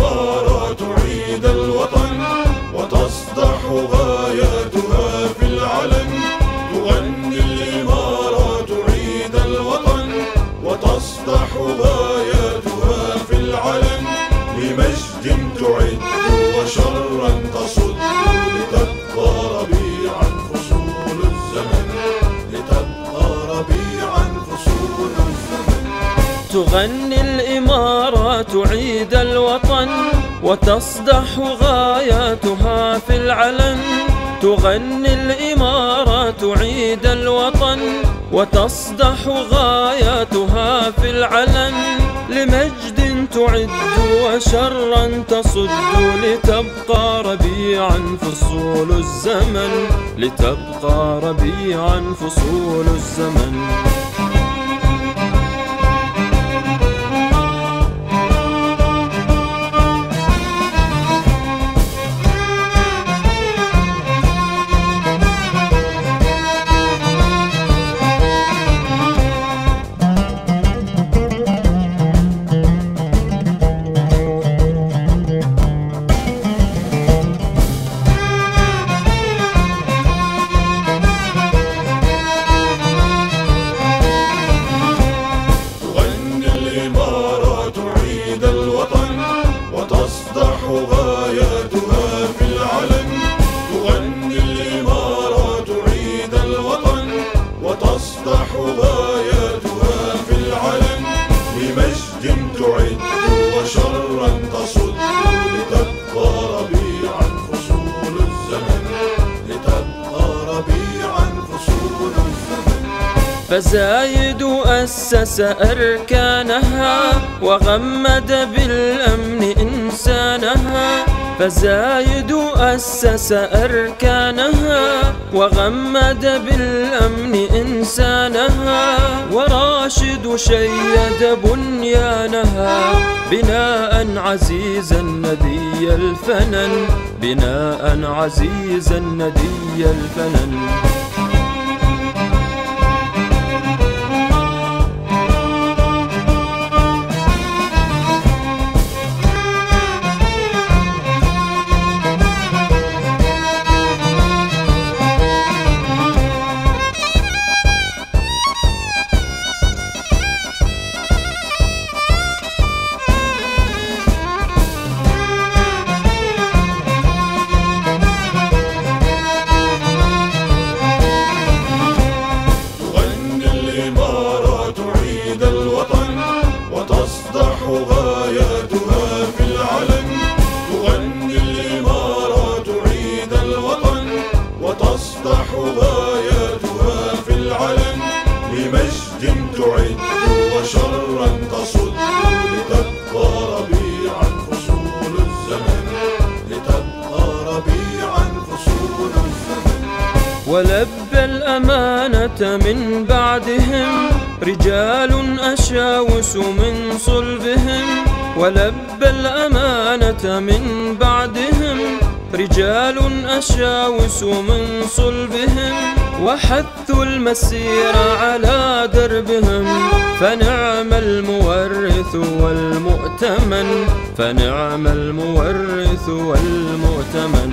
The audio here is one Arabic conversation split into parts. الإمارات عيد الوطن، وتصدح غاياتها في العلن. تغني الإمارات عيد الوطن، وتصدح غاياتها في العلن. لمجد تعد وشرا تصد، لتبقى ربيعا فصول الزمن، لتبقى ربيعا فصول الزمن. تغني الإمارات عيد الوطن، وتصدح غاياتها في العلن. تغني الإمارات عيد الوطن، وتصدح غاياتها في العلن. لمجد تعد وشرا تصد، لتبقى ربيعا فصول الزمن، لتبقى ربيعا فصول الزمن. وتصدح غاياتها في العلن. تغني الإمارات عيد الوطن، وتصدح غاياتها في العلن. لمجد تعد وشرا تصد، لتبقى ربيعا فصول الزمن، لتبقى ربيعا فصول الزمن. فزايد أسس أركانها، وغمد بالأمن إنسانها. فزايد أسس أركانها، وغمد بالأمن إنسانها. وراشد شيد بنيانها، بناء عزيزا ندي الفنن، بناء عزيزا ندي الفنن. غاياتها في العلن. تغني الإمارات عيد الوطن، وتصدح غاياتها في العلن. لمجد تعد وشرا تصد، لتبقى ربيعا فصول الزمن، لتبقى ربيعا فصول الزمن. ولبى الأمانة من بعدهم رجال أشاوس من صلبهم. ولبى الأمانة من بعدهم رجال أشاوس من صلبهم. وحثوا المسير على دربهم، فنعم المورث والمؤتمن، فنعم المورث والمؤتمن.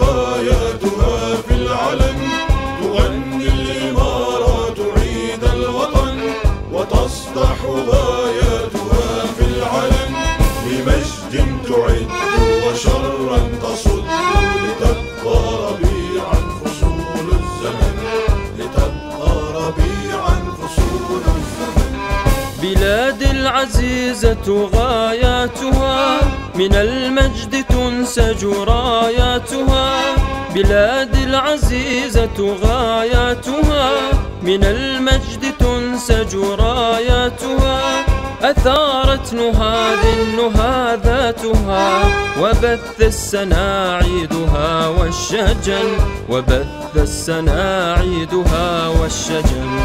غاياتها في العلن. تغني الإمارات عيد الوطن، وتصدح غاياتها في العلن. لمجد تعد وشرا تصد، لتبقى ربيعا فصول الزمن، لتبقى ربيعا فصول الزمن. بلاد العزيزة غاياتها، من المجد تنسج راياتها. بلادي العزيزة غاياتها، من المجد تنسج راياتها. أثارت نهى ذاتها، وبث السناعيدها والشجن، وبث السناعيدها والشجن.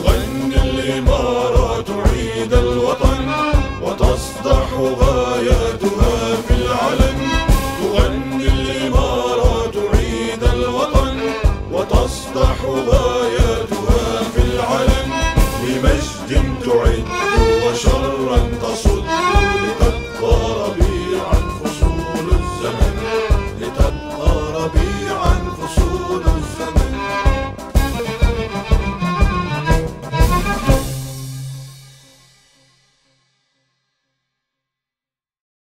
تغني الإمارات عيد الوطن، وتصدح غاياتها في العلن. تغني الإمارات عيد الوطن، وتصدح غاياتها.